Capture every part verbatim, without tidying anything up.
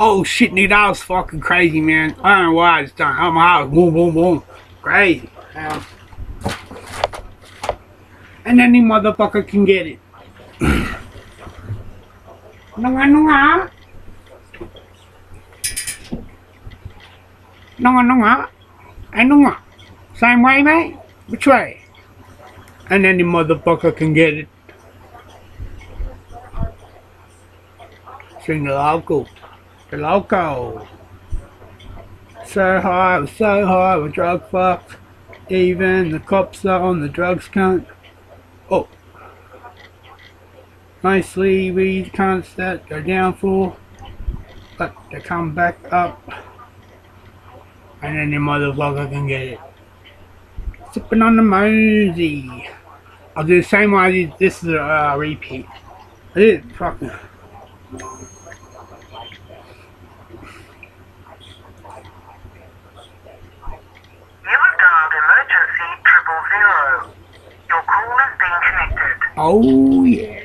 Oh shit, dude, that was fucking crazy, man. I don't know why I just done. Oh my god, boom, boom, boom. Crazy. Yeah. And any motherfucker can get it. No, I know how. No, I know how. I know how. Same way, mate? Which way? And any motherfucker can get it. Sing the local. The local. So high, we're so high, we're drug fucked. Even the cops are on the drugs, cunt. Oh. Mostly we cunts that go down for, but they come back up. And any motherfucker can get it. Sipping on the mosey. I'll do the same way I did. This is a uh, repeat. I did it fucking. Oh yeah.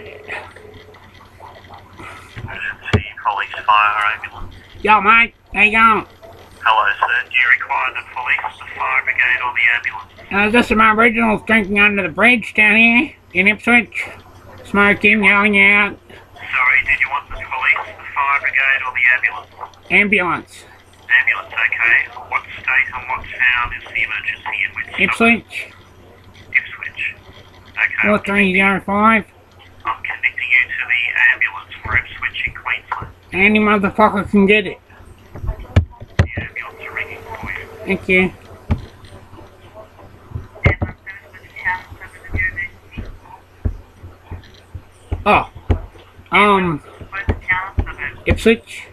Emergency, police, fire, ambulance. Yo mate, how you going? Hello sir, do you require the police, the fire brigade or the ambulance? Uh, this is my originals drinking under the bridge down here in Ipswich. Smoking, yelling out. Sorry, did you want the police, the fire brigade or the ambulance? Ambulance. Ambulance, okay. What state and what town is the emergency in which? Ipswich. Okay, I'm connecting you to the ambulance for Ipswich in Queensland. Any motherfucker can get it. The ambulance are ringing for you. Thank you. Oh. Um. Ipswich.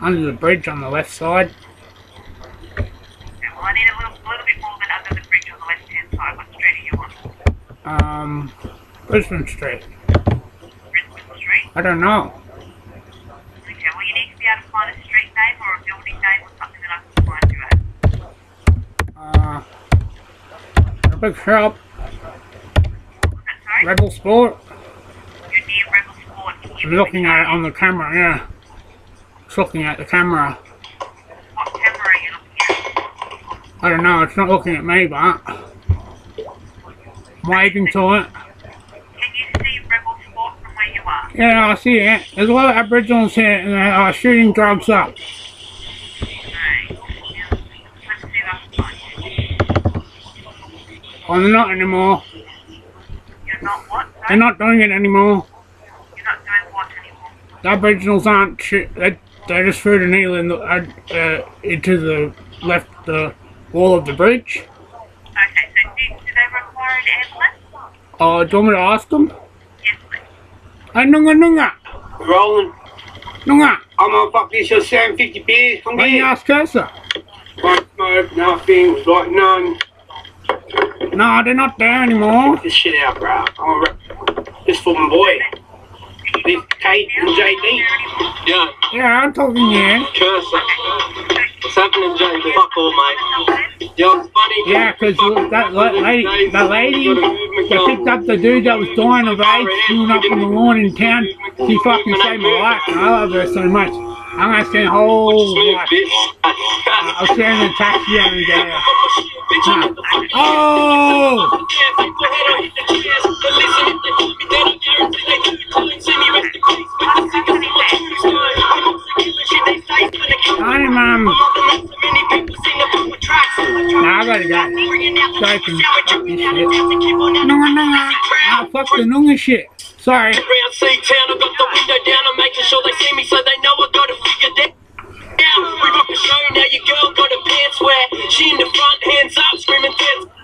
Under the bridge on the left side. Um, Brisbane Street. Brisbane Street? I don't know. Okay, well you need to be able to find a street name or a building name or something that I can find you at. Uh, a big shop. Sorry? Rebel Sport. You're near Rebel Sport. I'm looking at it on the camera, yeah. It's looking at the camera. What camera are you looking at? I don't know, it's not looking at me, but... I'm waving to it. Can you see Rebel Sport from where you are? Yeah, I see it. There's a lot of Aboriginals here and they are shooting drugs up. Okay. Let's see that. Oh, they're not anymore. You're not what? Sorry? They're not doing it anymore. You're not doing what anymore? The Aboriginals aren't shoot. They, they just threw the needle in the, uh, uh, into the left the wall of the bridge. Oh, uh, do you want me to ask them? Yes, please. Hey, Nunga Nunga. Roland. Nunga. I'm on fuck this, you're seven fifty beers. Come get it. Why you ask her, sir? One smoke, nothing, like none. No, they're not there anymore. Get this shit out, bro. I'm a this fucking boy. This Kate and J D. Yeah. Yeah, I'm talking to you. Curse her. Something J D. Fuck all, mate. Yeah, because that lady, the lady that picked up the dude that was dying of AIDS, shooting up on the lawn in town, she fucking saved my life, and I love her so much. I'm going to spend a whole life. I'll stand in a taxi every day. Nah. Oh! I didn't, um... Nah, I gotta go. Sorry for fucking shit. No, no, no. Ah, fuck the Noonga shit. Sorry. Now, we rock a show, now your girl got her pants wet. She in the front, hands up, screaming, dance.